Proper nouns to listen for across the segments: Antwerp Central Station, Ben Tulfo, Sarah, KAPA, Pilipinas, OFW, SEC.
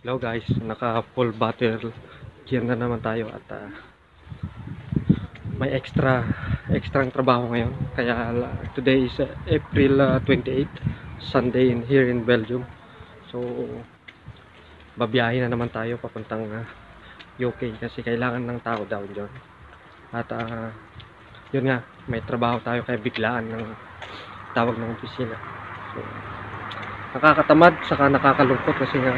Hello guys, naka full battery na naman tayo at may extrang trabaho ngayon, kaya today is April 28, Sunday here in Belgium. So babiyahin na naman tayo papuntang UK kasi kailangan ng tao daw dyan. At yun nga, may trabaho tayo kaya biglaan ng tawag ng opisina. So nakakatamad saka nakakalungkot kasi nga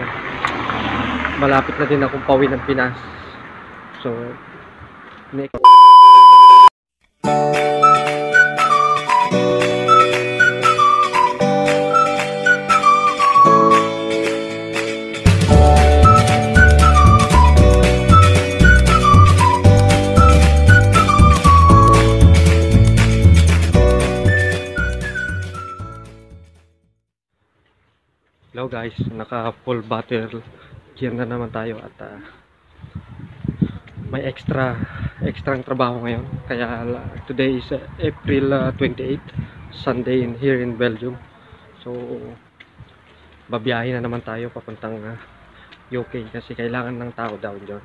malapit na din akong pauwi ng Pinas. So, next. Hello guys, naka full battery na naman tayo at may extrang trabaho ngayon, kaya today is April 28, Sunday here in Belgium. So babiyahin na naman tayo papuntang UK kasi kailangan ng tao daw dyan.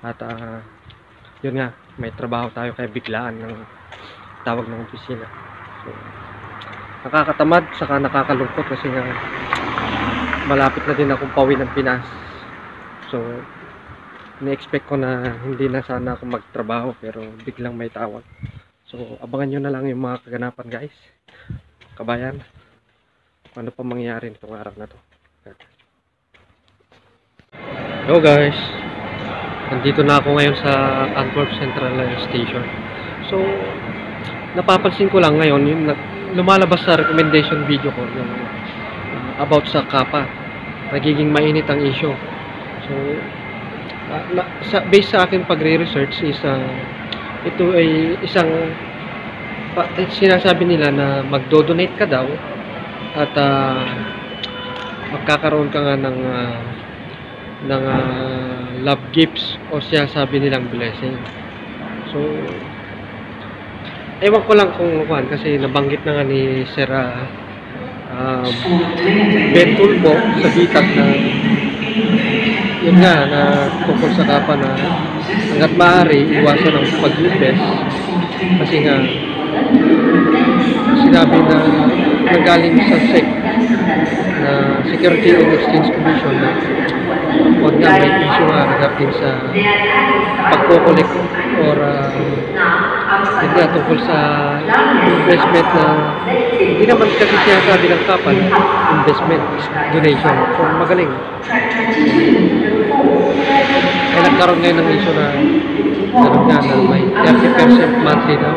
At yun nga, may trabaho tayo kaya biglaan ng tawag ng opisina. So nakakatamad saka nakakalungkot kasi nga malapit na din akong pauwi ng Pinas. So ni-expect ko na hindi na sana ako magtrabaho pero biglang may tawag. So abangan nyo na lang yung mga kaganapan guys, kabayan, ano pa mangyayari nitong araw na to. Hello guys, nandito na ako ngayon sa Antwerp Central Station. So napapansin ko lang ngayon yung lumalabas sa recommendation video ko yung about sa KAPA, nagiging mainit ang issue. So based sa akin pagre-research is ito ay isang sinasabi nila na magdo-donate ka daw at magkakaroon ka nga ng love gifts o sinasabi nilang blessing. So ewan ko lang kung kuan kasi nabanggit na nga ni Sarah, Ben Tulfo sa bitak na yun nga na tungkol sa KAPA na hanggat maaari iwasan ang pag-invest kasi nga sinabi na nagaling sa SEC na Security and Exchange Commission na huwag nga may issue nga nagapin sa pagkukulik or hindi nga tungkol sa investment na hindi naman kasi sinasabi ng KAPA investment is donation. So magaling kaya nagkaroon ngayon ng issue na ganun nga na may 30% monthly na.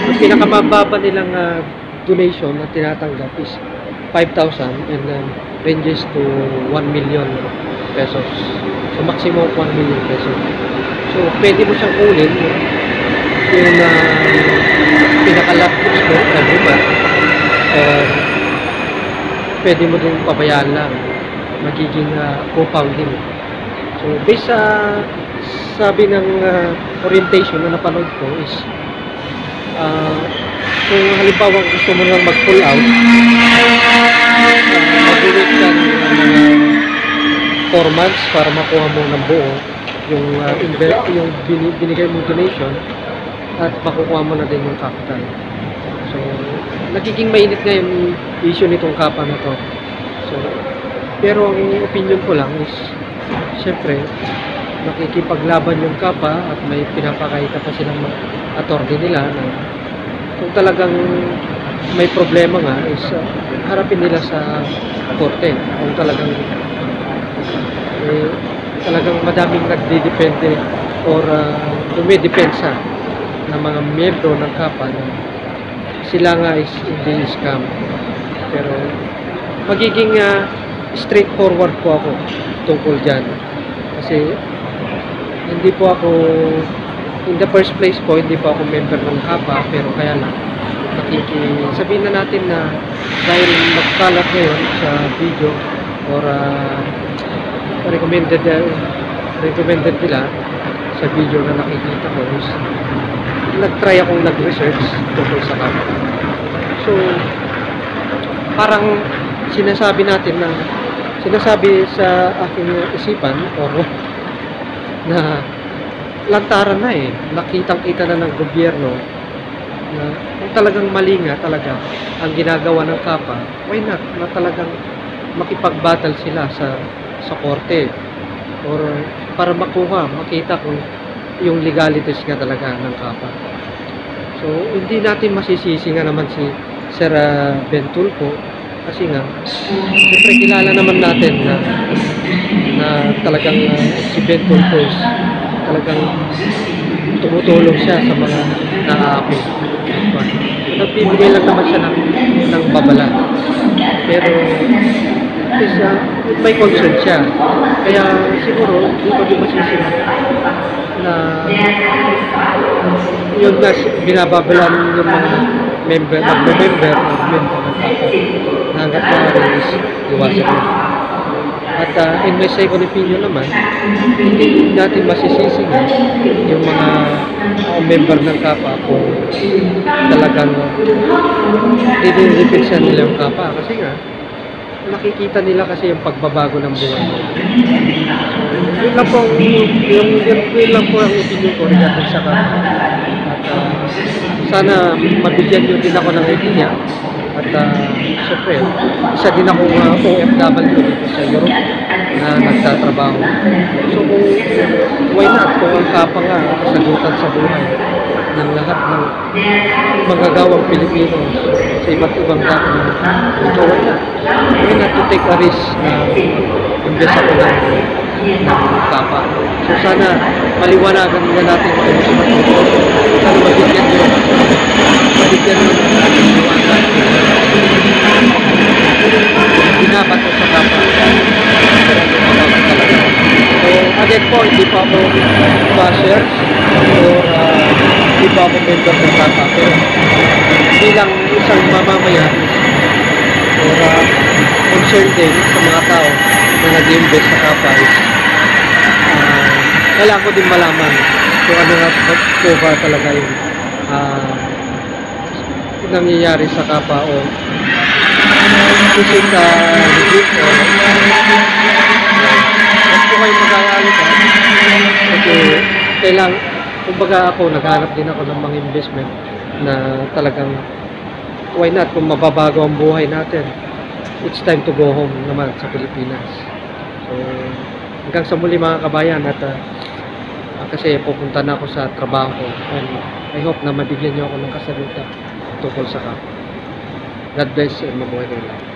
So pinakamababa nilang donation na tinatanggap is 5,000 and ranges to 1,000,000 pesos. So maximum 1,000,000 pesos. So pwede mo siyang kunin yung pinaka-laptops mo every month. Pwede mo din pabayaan lang, magiging co-founding. So based sa sabi ng orientation na napanood ko is kung halimbawa gusto mo lang mag-pull out, mag-donate ka ng 4 months para makuha mo ng buo yung binigay mong donation at makukuha mo na din yung capital. So nagiging mainit na yung issue nitong KAPA na to. So pero ang opinion ko lang is syempre nakikipaglaban yung KAPA at may pinapakita pa silang attorney nila na kung talagang may problema nga is harapin nila sa korte. Kung talagang talagang madaming nagdidepende or dumidepensa ng mga miyembro ng KAPA na sila nga is hindi scam. Pero magiging straightforward po ako tungkol dyan kasi hindi po ako in the first place po hindi po ako member ng KAPA pero kaya lang sabihin na natin na dahil magkalat ngayon sa video or recommended nila sa video na nakikita ko is nagtry akong nag-research tungkol sa KAPA. So parang sinasabi natin na sinasabi sa aking isipan o na lantaran na nakitang-kita na ng gobyerno na talagang mali nga talaga ang ginagawa ng KAPA. Why not na talagang makipagbattle sila sa korte or para makita kung yung legalities nga talaga ng KAPA. So hindi natin masisisi nga naman si Sarah Ben Tulfo kasi nga siyempre kilala naman natin na talagang si Ben Tulfo is talagang tumutulong siya sa mga naapi. Nagbibigay lang naman siya ng babala. Pero may concern siya. Kaya siguro hindi ko masisisi na yun na binababalan yung mga member na hanggang pangaroon iwasan mo. At in my second opinion naman, hindi natin masisisingan yung mga member ng KAPA kung talagang nire-repeat siya nila yung KAPA kasi nga nakikita nila kasi yung pagbabago ng buhay. So, yun lang po ang opinion ko regarding sa KAPA. At sana mabigyan nyo din ako ng idea. At siyempre, isa din akong OFW dito sa Europe na nagtatrabaho. So kung why not kung ang KAPA nga kasagutan sa buhay ng lahat ng magagawang Pilipino sa iba't ibang lahat. So why not to take a risk na imbes ako ng KAPA. So sana maliwanagan nga natin ito sa matutunan. Sana magigyan yun. Magigyan yun ang ating liwanag. Ginapat ko sa KAPA. So again po, hindi pa ako bashers or hindi pa ako member ng KAPA. Pero bilang isang mamamayan or concerned din sa mga tao na nag-invest sa KAPA is kailangan ko din malaman kung ano nga po ba talaga yung nangyayari sa KAPA o kusik sa legit o mas po kayo mag-aali ka kasi kailangan kumbaga ako naghanap din ako ng mga investment na talagang why not kung mababago ang buhay natin it's time to go home naman sa Pilipinas. So hanggang sa muli mga kabayan at kasi pupunta na ako sa trabaho ko and I hope na mabigyan niyo ako ng kasagutan tungkol sa KAPA. God bless and mabuhay kayo.